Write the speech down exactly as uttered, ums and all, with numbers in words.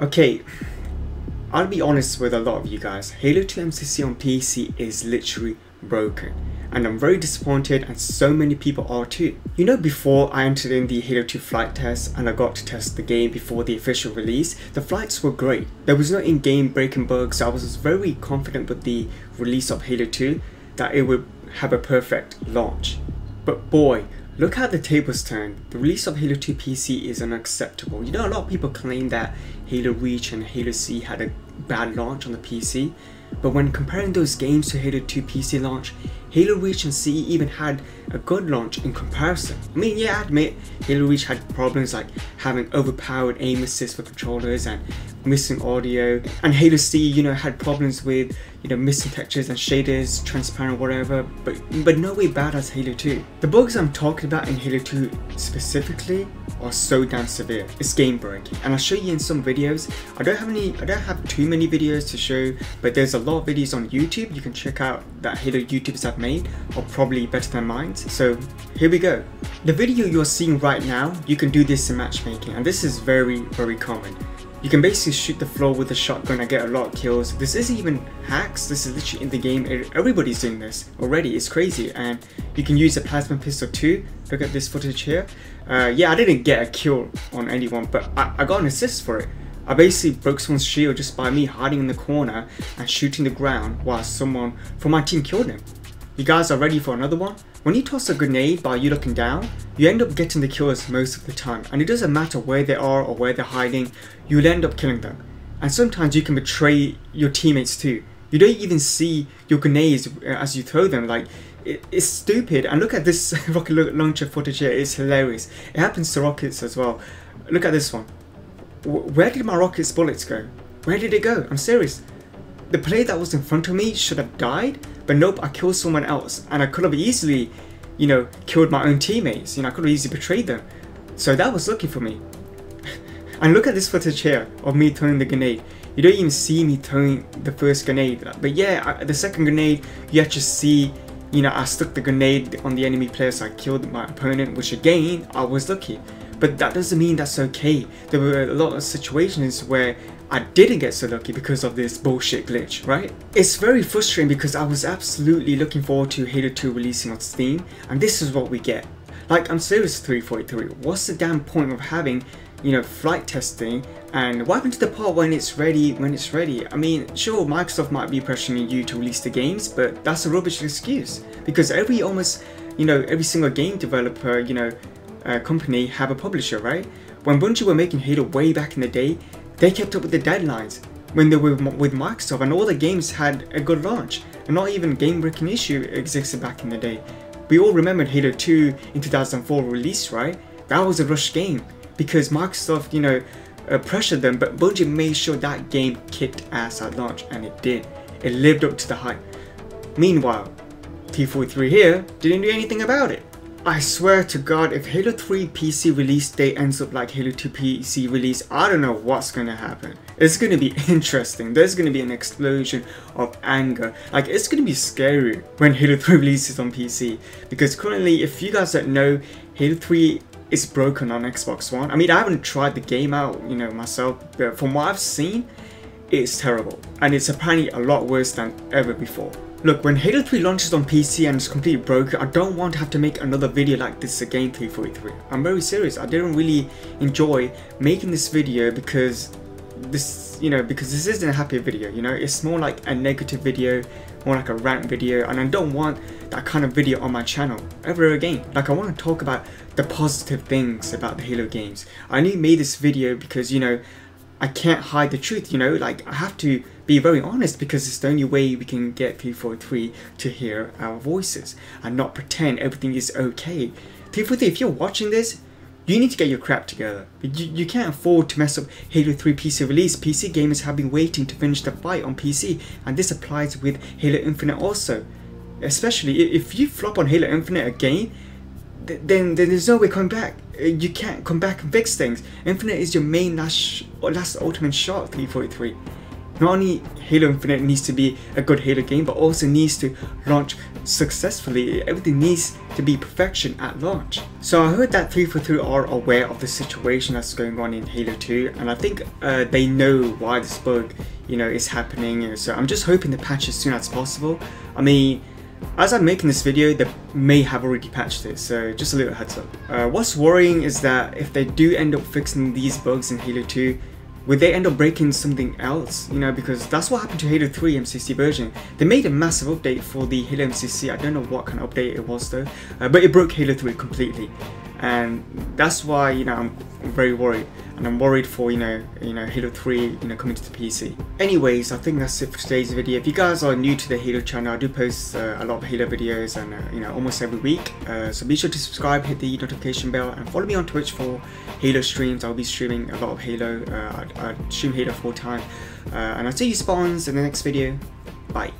Okay, I'll be honest with a lot of you guys, Halo two M C C on P C is literally broken, and I'm very disappointed, and so many people are too. You know, before I entered in the Halo two flight test and I got to test the game before the official release, the flights were great. There was no in-game breaking bugs, so I was very confident with the release of Halo two that it would have a perfect launch. But boy, look how the tables turned. The release of Halo two P C is unacceptable. You know, a lot of people claim that Halo Reach and Halo C E had a bad launch on the P C, but when comparing those games to Halo two P C launch, Halo Reach and C E even had a good launch in comparison. I mean, yeah, I admit Halo Reach had problems like having overpowered aim assist for controllers and missing audio, and Halo C E, you know, had problems with, you know, missing textures and shaders, transparent, whatever, but, but no way bad as Halo two. The bugs I'm talking about in Halo two specifically are so damn severe, it's game breaking, and I'll show you in some videos. I don't have any, I don't have too many videos to show, but there's a lot of videos on YouTube you can check out that Halo YouTubers have made are probably better than mine, so here we go. The video you're seeing right now, you can do this in matchmaking, and this is very, very common. You can basically shoot the floor with a shotgun and get a lot of kills. This isn't even hacks, this is literally in the game, everybody's doing this already, it's crazy. And you can use a plasma pistol too, look at this footage here. Uh, yeah, I didn't get a kill on anyone, but I, I got an assist for it. I basically broke someone's shield just by me hiding in the corner and shooting the ground while someone from my team killed him. You guys are ready for another one? When you toss a grenade by you looking down, you end up getting the killers most of the time, and it doesn't matter where they are or where they're hiding, you'll end up killing them. And sometimes you can betray your teammates too. You don't even see your grenades as you throw them, like, it, it's stupid. And look at this rocket launcher footage here, it's hilarious. It happens to rockets as well. Look at this one. Where did my rocket's bullets go? Where did it go? I'm serious. The player that was in front of me should have died, but nope, I killed someone else, and I could have easily, you know, killed my own teammates, you know, I could have easily betrayed them. So that was lucky for me. And look at this footage here of me throwing the grenade. You don't even see me throwing the first grenade, but yeah, I, the second grenade, you actually see, you know, I stuck the grenade on the enemy player, so I killed my opponent, which again, I was lucky. But that doesn't mean that's okay. There were a lot of situations where I didn't get so lucky because of this bullshit glitch, right? It's very frustrating because I was absolutely looking forward to Halo two releasing on Steam, and this is what we get. Like, I'm serious, three forty-three, what's the damn point of having, you know, flight testing, and what happened to the part when it's ready, when it's ready? I mean, sure, Microsoft might be pressuring you to release the games, but that's a rubbish excuse, because every almost, you know, every single game developer, you know, Uh, company have a publisher, right? When Bungie were making Halo way back in the day, they kept up with the deadlines when they were with Microsoft, and all the games had a good launch, and not even game-breaking issue existed back in the day. We all remembered Halo two in two thousand four release, right? That was a rush game because Microsoft, you know, uh, pressured them, but Bungie made sure that game kicked ass at launch, and it did. It lived up to the hype. Meanwhile, three forty-three here didn't do anything about it. I swear to God, if Halo three P C release date ends up like Halo two P C release, I don't know what's gonna happen. It's gonna be interesting. There's gonna be an explosion of anger. Like, it's gonna be scary when Halo three releases on P C. Because currently, if you guys don't know, Halo three is broken on Xbox One. I mean, I haven't tried the game out, you know, myself, but from what I've seen, it's terrible. And it's apparently a lot worse than ever before. Look, when Halo three launches on P C and it's completely broken, I don't want to have to make another video like this again, three forty-three. I'm very serious. I didn't really enjoy making this video because this, you know, because this isn't a happy video, you know? It's more like a negative video, more like a rant video, and I don't want that kind of video on my channel ever again. Like, I want to talk about the positive things about the Halo games. I only made this video because, you know, I can't hide the truth, you know, like, I have to be very honest because it's the only way we can get three forty-three to hear our voices and not pretend everything is okay. three forty-three, if you're watching this, you need to get your crap together. You, you can't afford to mess up Halo three P C release. P C gamers have been waiting to finish the fight on P C, and this applies with Halo Infinite also. Especially if you flop on Halo Infinite again, Then, then there's no way coming back. You can't come back and fix things. Infinite is your main last, sh last ultimate shot, three forty-three. not only Halo Infinite needs to be a good Halo game, but also needs to launch successfully. Everything needs to be perfection at launch. So I heard that three forty-three are aware of the situation that's going on in Halo two, and I think uh, they know why this bug, you know, is happening. So I'm just hoping to patch as soon as possible. I mean, as I'm making this video, they may have already patched it, so just a little heads up. Uh, what's worrying is that if they do end up fixing these bugs in Halo two, would they end up breaking something else? You know, because that's what happened to Halo three M C C version. They made a massive update for the Halo M C C, I don't know what kind of update it was though, uh, but it broke Halo three completely. And that's why, you know, I'm very worried, and I'm worried for, you know, you know, Halo three, you know, coming to the P C. Anyways, I think that's it for today's video. If you guys are new to the Halo channel, I do post uh, a lot of Halo videos, and uh, you know, almost every week. Uh, so be sure to subscribe, hit the notification bell, and follow me on Twitch for Halo streams. I'll be streaming a lot of Halo. Uh, I, I stream Halo full time, uh, and I'll see you spawns in the next video. Bye.